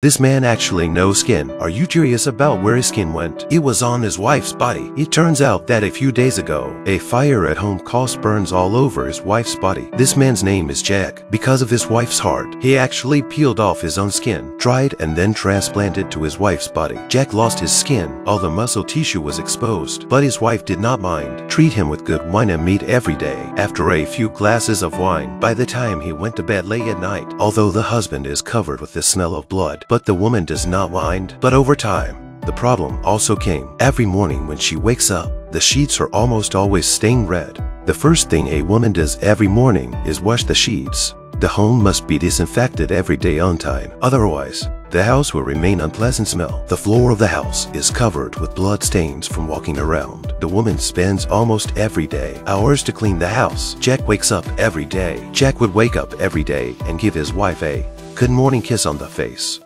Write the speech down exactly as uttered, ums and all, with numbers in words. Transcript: This man actually knows skin. Are you curious about where his skin went? It was on his wife's body. It turns out that a few days ago, a fire at home caused burns all over his wife's body. This man's name is Jack. Because of his wife's heart, he actually peeled off his own skin, dried and then transplanted to his wife's body. Jack lost his skin, all the muscle tissue was exposed, but his wife did not mind. Treat him with good wine and meat every day. After a few glasses of wine, by the time he went to bed late at night, although the husband is covered with the smell of blood, but the woman does not mind. But over time, the problem also came. Every morning when she wakes up, the sheets are almost always stained red. The first thing a woman does every morning is wash the sheets. The home must be disinfected every day on time. Otherwise, the house will remain unpleasant smell. The floor of the house is covered with blood stains from walking around. The woman spends almost every day hours to clean the house. Jack wakes up every day. Jack would wake up every day and give his wife a good morning kiss on the face.